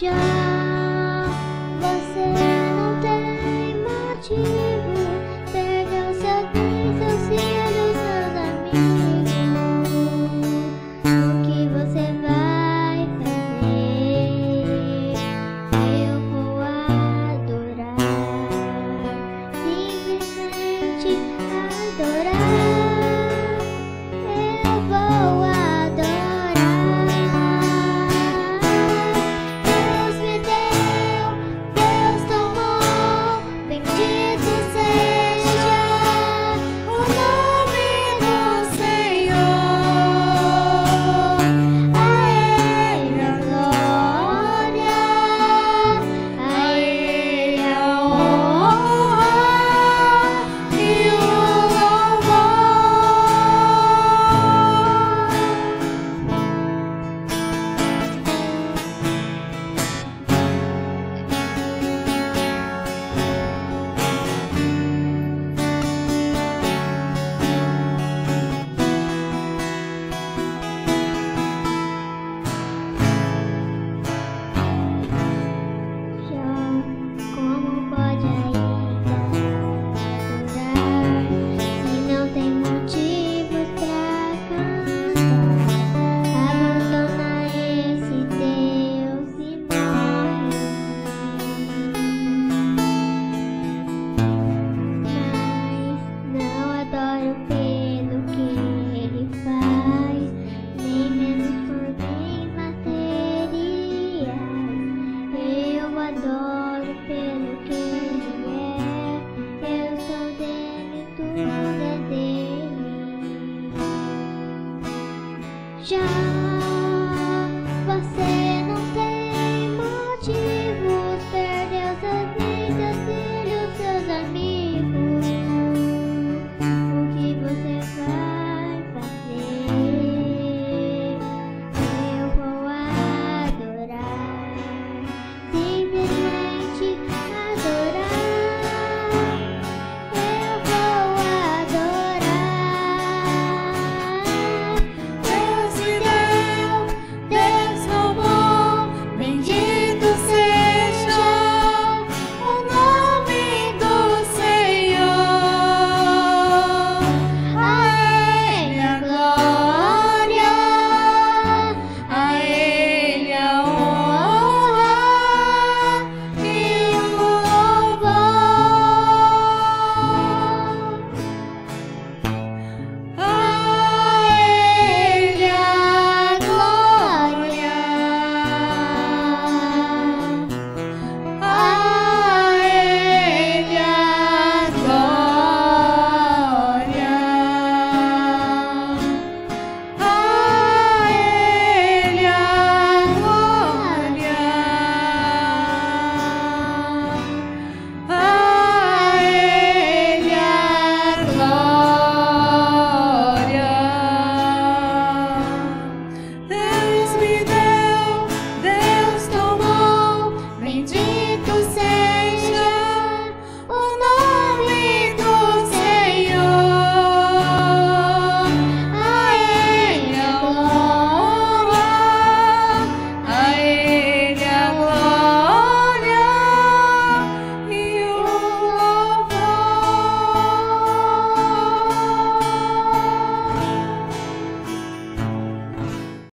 Yeah.